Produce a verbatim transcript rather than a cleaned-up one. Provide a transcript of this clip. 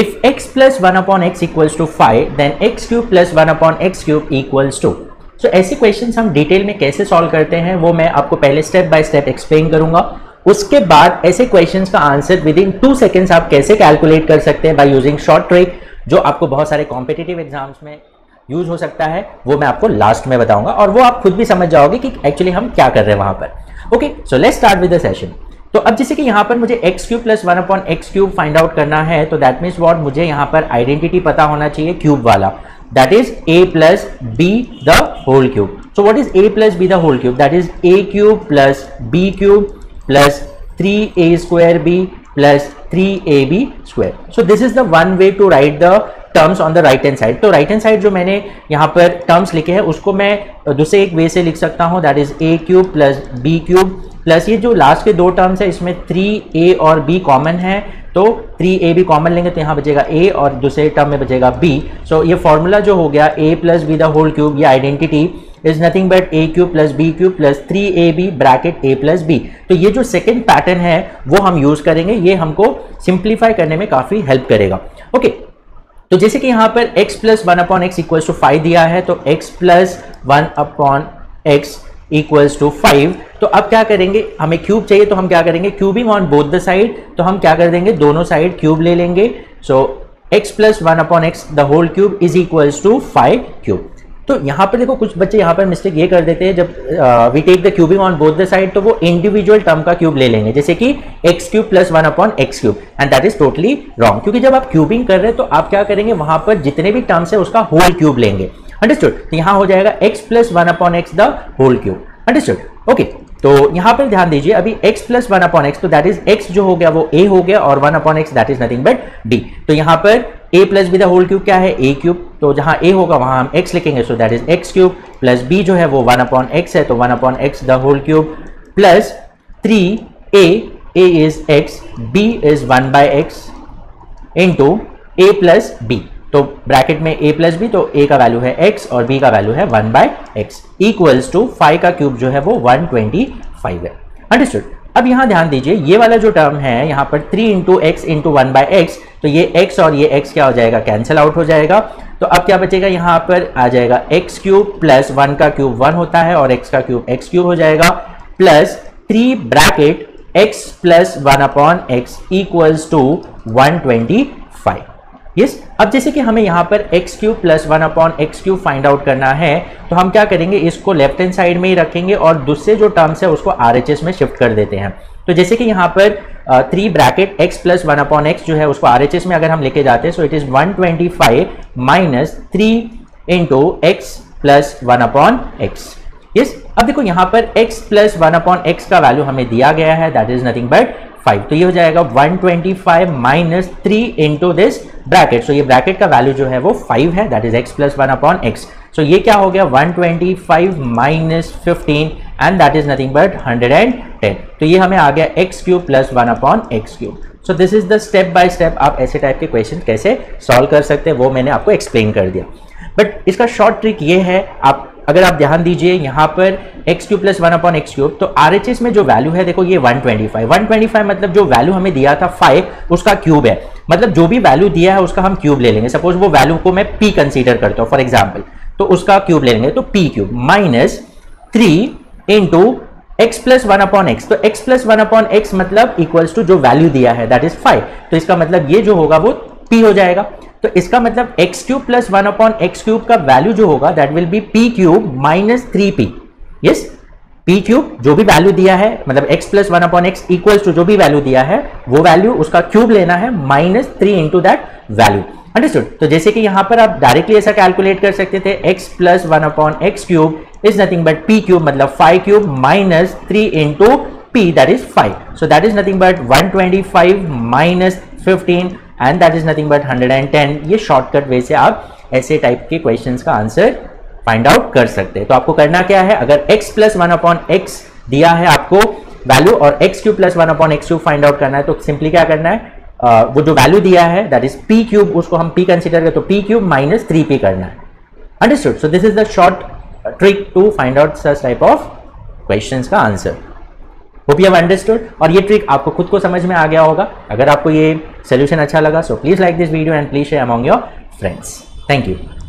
If x plus one upon x equals to five, then x cube plus one upon x cube equals two. So ऐसी questions हम detail में कैसे solve करते हैं वो मैं आपको पहले स्टेप बाय स्टेप एक्सप्लेन करूंगा. उसके बाद ऐसे क्वेश्चंस का answer within two seconds आप कैसे कैलकुलेट कर सकते हैं बाय यूजिंग शॉर्ट ट्रिक, जो आपको बहुत सारे कॉम्पिटिटिव एग्जाम्स में यूज हो सकता है, वो मैं आपको लास्ट में बताऊंगा और वो आप खुद भी समझ जाओगे कि एक्चुअली हम क्या कर रहे हैं वहां पर. Okay, so let's start with the session. तो अब जैसे कि यहाँ पर मुझे x cube plus one upon x cube find out करना है, तो दैट मीन्स व्हाट, मुझे यहाँ पर आइडेंटिटी पता होना चाहिए क्यूब वाला, that is a plus b the whole cube. So what is a plus b the whole cube? That is a cube plus b cube plus three a square b plus three a b square. So this is the one way to write the terms on the right hand side. तो right hand side जो मैंने यहाँ पर terms लिखे हैं उसको मैं दूसरे एक वे से लिख सकता हूँ, that is a cube plus b cube plus ये जो लास्ट के दो टर्म्स है इसमें थ्री ए और बी कॉमन है, तो थ्री ए बी कॉमन लेंगे तो यहाँ बचेगा ए और दूसरे टर्म में बचेगा बी. सो so, ये फॉर्मूला जो हो गया a plus b the whole cube, ये identity is nothing but a cube plus b cube plus three a b bracket a plus b. तो ये जो सेकेंड पैटर्न है वो हम यूज करेंगे, ये हमको सिंप्लीफाई करने में काफ़ी हेल्प करेगा. Okay okay. तो जैसे कि यहाँ पर x plus one upon x equals to five दिया है, तो x plus one upon x equals to five. तो अब क्या करेंगे, हमें क्यूब चाहिए तो हम क्या करेंगे, cubing on both the side, तो हम क्या कर देंगे दोनों साइड क्यूब ले लेंगे. So x plus one upon x the whole cube is equals to five cube. तो यहाँ पर देखो कुछ बच्चे यहाँ पर मिस्टेक ये कर देते हैं, जब we take the cubing on both the side तो वो इंडिविजुअल टर्म का क्यूब ले लेंगे, जैसे कि x cube plus one upon x cube, and that is totally wrong. क्योंकि जब आप क्यूबिंग कर रहे हैं तो आप क्या करेंगे, वहां पर जितने भी टर्म्स है उसका होल क्यूब लेंगे. अंडरस्टूड? तो यहाँ हो जाएगा x plus one upon x the whole cube. Understood? Okay, तो यहाँ पर ध्यान दीजिए अभी x plus one upon x, तो दैट इज x जो हो गया वो a हो गया और one upon x that is nothing but b. तो यहाँ पर a plus b the whole cube क्या है, a क्यूब, तो जहाँ a होगा वहाँ हम x लिखेंगे. So that is x cube plus b जो है वो वन अपॉन एक्स है, तो one upon x the whole cube plus three a, a is x, b is one by x into a plus b. तो bracket में a plus b, तो a का value है x और b का value है one by x equals to five का cube जो है वो वन ट्वेंटी फाइव है. अंडरस्टूड? अब यहाँ ध्यान दीजिए ये वाला जो टर्म है यहाँ पर three into x into one by x, तो ये x और ये x क्या हो जाएगा, कैंसिल आउट हो जाएगा. तो अब क्या बचेगा, यहाँ पर आ जाएगा x क्यूब प्लस वन का क्यूब वन होता है और x का क्यूब x क्यूब हो जाएगा plus three bracket x plus one upon x equals to one twenty five. Yes, अब जैसे कि हमें यहाँ पर x cube plus one upon x cube find out करना है, तो हम क्या करेंगे इसको लेफ्ट हैंड साइड में ही रखेंगे और दूसरे जो टर्म्स है उसको आरएचएस में शिफ्ट कर देते हैं. तो जैसे कि यहाँ पर three bracket x plus one upon x जो है उसको आरएचएस में अगर हम लेके जाते हैं, so it is one twenty five minus three into x plus one upon x. Yes, अब देखो यहाँ पर x plus one upon x का वैल्यू हमें दिया गया है, that is nothing but five. तो ये हो जाएगा one twenty five minus three into this bracket, so ये ब्रैकेट का वैल्यू जो है वो फाइव है, that is x plus one upon x. So ये क्या हो गया, one twenty five minus fifteen and that is nothing but hundred and ten. तो ये हमें आ गया x cube plus one upon x cube. So this is the step by step आप ऐसे टाइप के क्वेश्चन कैसे सॉल्व कर सकते हैं वो मैंने आपको एक्सप्लेन कर दिया. बट इसका शॉर्ट ट्रिक ये है, आप अगर आप ध्यान दीजिए यहाँ पर x cube plus one upon x cube, तो आरएचएस में जो वैल्यू है देखो ये one twenty five, one twenty five मतलब जो वैल्यू हमें दिया था फाइव उसका क्यूब है, मतलब जो भी वैल्यू दिया है उसका हम क्यूब ले लेंगे. सपोज वो वैल्यू को मैं p कंसीडर करता हूँ फॉर एग्जांपल, तो उसका क्यूब ले लेंगे. तो p cube minus three into x plus one upon x, तो x plus one upon x मतलब इक्वल्स टू जो वैल्यू दिया है दैट इज फाइव. तो इसका मतलब ये जो होगा वो p हो जाएगा. तो इसका मतलब x cube plus one upon x cube का वैल्यू जो होगा that will be p cube minus three p. Yes, p cube जो भी वैल्यू दिया है मतलब x plus one upon x equals to जो भी वैल्यू दिया है वो वैल्यू उसका क्यूब लेना है minus three into that value. Understood? तो जैसे कि यहाँ पर आप डायरेक्टली ऐसा कैलकुलेट कर सकते थे, x plus one upon x cube is nothing but p cube मतलब five cube minus three into p that is five. So that is nothing but one twenty five minus fifteen and that is nothing but hundred and ten. ये shortcut way से आप ऐसे type के questions का answer find out कर सकते हैं. तो आपको करना क्या है, अगर x plus one upon x दिया है आपको वैल्यू और x cube plus one upon x cube find out करना है, तो सिंपली क्या करना है, आ, वो जो वैल्यू दिया है दैट इज p क्यूब, उसको हम p कंसिडर करें तो p cube minus three p करना है. Understood? So this is the short trick to find out such type of question का आंसर. वो भी अब अंडरस्टूड, और ये ट्रिक आपको खुद को समझ में आ गया होगा। अगर आपको ये सोल्यूशन अच्छा लगा so please like this video and please share among your friends. Thank you.